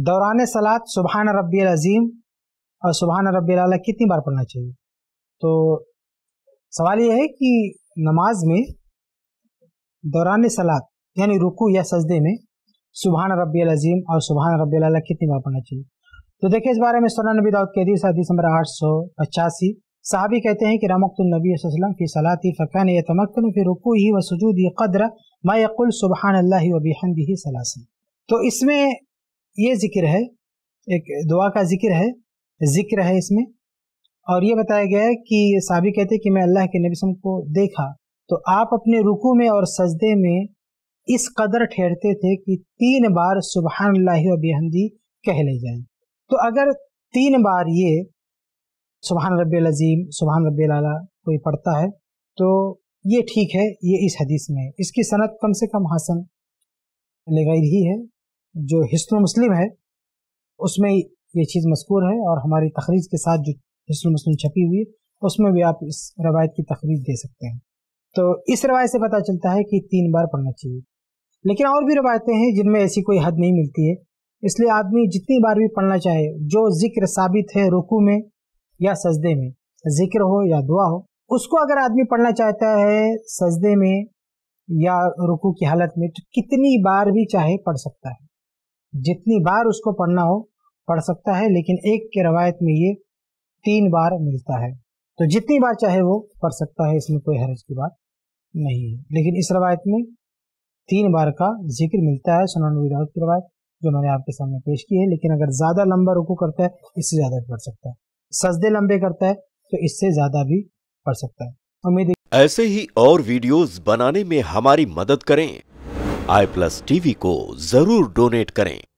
दौरान सलात सुबहान रब्बिल अज़ीम और सुबहान रब्बिल आला कितनी बार पढ़ना चाहिए? तो सवाल यह है कि नमाज में दौरान सलात यानी रुकू या सजदे में सुबहान रब्बिल अज़ीम और सुबहान रब्बिल आला कितनी बार पढ़ना चाहिए? तो देखिए इस बारे में सुनन अबी दाऊद की हदीस नंबर 885। सहाबी कहते हैं कि रमक़तुन नबी सल्लल्लाहु अलैहि वसल्लम की सलाती फ़कान यतमक्कन फी रुकूही व सुजूदी क़द्र मा यक़ुल सुबहानल्लाहि व बिहम्दिही सलासन। तो इसमें ये ज़िक्र है, एक दुआ का ज़िक्र है इसमें, और ये बताया गया है कि सहाबी कहते हैं कि मैं अल्लाह के नबी सल्लल्लाहु अलैहि वसल्लम को देखा तो आप अपने रुकू में और सजदे में इस कदर ठहरते थे कि 3 बार सुबहानल्लाहि व बिहम्दी कह ले जाएं। तो अगर 3 बार ये सुबहान रब्बिल अज़ीम सुबहान रब्बिल आला कोई पढ़ता है तो ये ठीक है, ये इस हदीस में है। इसकी सनद कम से कम हसन लगैर ही है, जो हिस्न मुस्लिम है उसमें ये चीज़ मस्कूर है, और हमारी तखरीज के साथ जो हिस्न मुस्लिम छपी हुई है उसमें भी आप इस रवायत की तखरीज दे सकते हैं। तो इस रवायत से पता चलता है कि 3 बार पढ़ना चाहिए, लेकिन और भी रवायतें हैं जिनमें ऐसी कोई हद नहीं मिलती है, इसलिए आदमी जितनी बार भी पढ़ना चाहे जो जिक्र साबित है रुकू में या सजदे में, जिक्र हो या दुआ हो, उसको अगर आदमी पढ़ना चाहता है सजदे में या रुकू की हालत में तो कितनी बार भी चाहे पढ़ सकता है, जितनी बार उसको पढ़ना हो पढ़ सकता है, लेकिन एक के रवायत में ये 3 बार मिलता है, तो जितनी बार चाहे वो पढ़ सकता है, इसमें कोई हरज की बात नहीं है। लेकिन इस रवायत में 3 बार का जिक्र मिलता है, सुनन अबी दाऊद की रवायत जो मैंने आपके सामने पेश की है। लेकिन अगर ज़्यादा लंबा रुकू करता है इससे ज़्यादा पढ़ सकता है, सजदे लंबे करता है तो इससे ज़्यादा भी पढ़ सकता है। उम्मीद ऐसे ही और वीडियोस बनाने में हमारी मदद करें। iPlus TV को जरूर डोनेट करें।